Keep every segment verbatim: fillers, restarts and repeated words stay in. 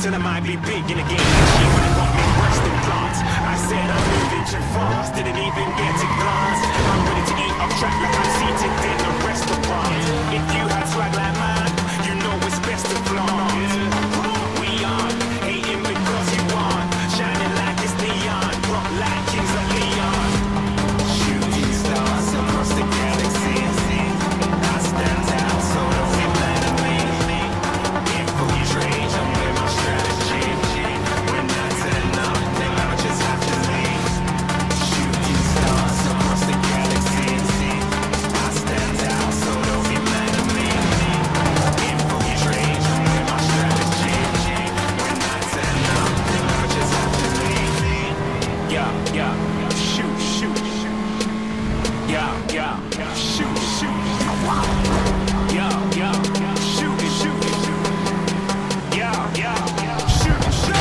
till the mind be big in the game. She would've want me worse than plots. I said I'm living too fast, didn't even get to glance. I'm ready to eat off track like I'm seated in a restaurant. If you had swag like mine, you know it's best to flaunt. We are hating because you aren't shining like it's neon, rock like kings like Leon. Shooting stars across the galaxy, I stand out so don't be mad at me. If we trade, I'm with my strategy. When I turn up, then I just have to leave. Shooting stars across the galaxy, I stand out so don't be mad at me. If we trade, I'm with my strategy. When I turn up, then I just have to leave. Yeah, yeah, shoot, shoot, shoot. Yeah, yeah, shoot, shoot. Yeah, yeah, shoot, shoot. Yeah, yeah, shoot, shoot. I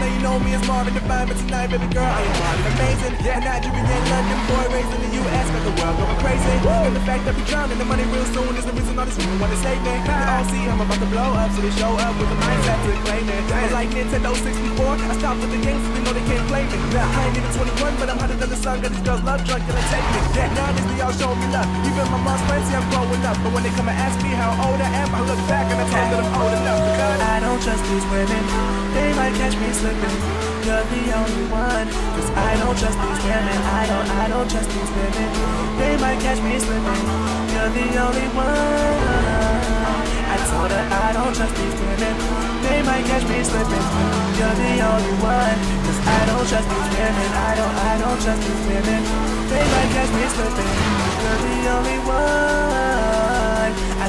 know you know me as Marvin Defy, but tonight, baby girl, I am Marvin amazing. Yeah, Nigerian, London boy, raised in the U S, but the world going crazy. Woo! And the fact that we drowning the money real soon is the reason all these women want to save me. They all see I'm about to blow up, so they show up with a mindset to claim it. But like Nintendo sixty-four, I stopped with the game so they know they can't play me. Now I ain't even twenty-one, but I'm hotter than the sun, got these girls love drunk and I take it. Yeah, nowadays they all show me love, even my mom's friends say I'm growing up. But when they come and ask me how old I am, I look back and I tell them that I'm old enough. Because I don't trust these women, they might catch me slipping. You're the only one, cause I don't trust these women. I don't, I don't trust these women. They might catch me slipping. You're the only one. I told her I don't trust these women. They might catch me slipping. You're the only one, cause I don't trust these women. I don't, I don't trust these women. They might catch me slipping. You're the only one. I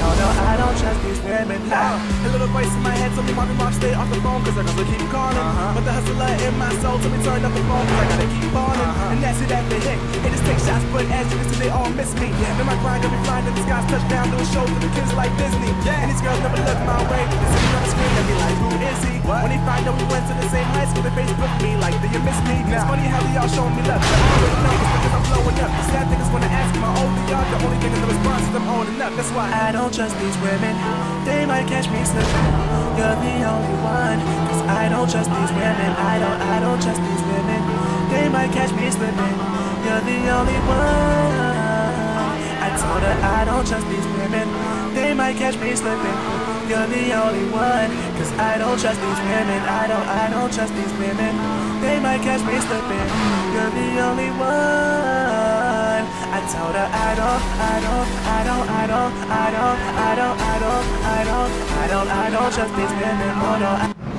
no, no, I don't trust these women. A little voice in my head told me, Marvin, Marv, stay off the phone, cause I gotta keep calling. But the hustler in my soul told me, turn up the phone, cause I gotta keep balling. And that's it after hit. It just takes shots, but as you they all miss me. Then my grind will be flying in the skies, touch down, doing shows for the kids like Disney. And these girls never look my way. They see me on the screen and be like, who is he? What? When they find out we went to the same high school, they Facebook me like, do you miss me? Now. It's funny how they all show me love. But I don't really know, it's because I'm blowing up. Sad niggas wanna ask me how old they are. The only thing that was bronze is I'm old enough, that's why I don't trust these women. They might catch me slipping. You're the only one. Cause I don't trust these women. I don't, I don't trust these women. They might catch me slipping. You're the only one. I told her I don't trust these women. They might catch me slipping. You're the only one. Cause I don't trust these women. I don't, I don't trust these women. They might catch me slipping. You're the only one. I told her I don't, I don't, I don't, I don't, I don't, I don't, I don't, I don't, I don't, I don't, I don't trust these women. Oh no.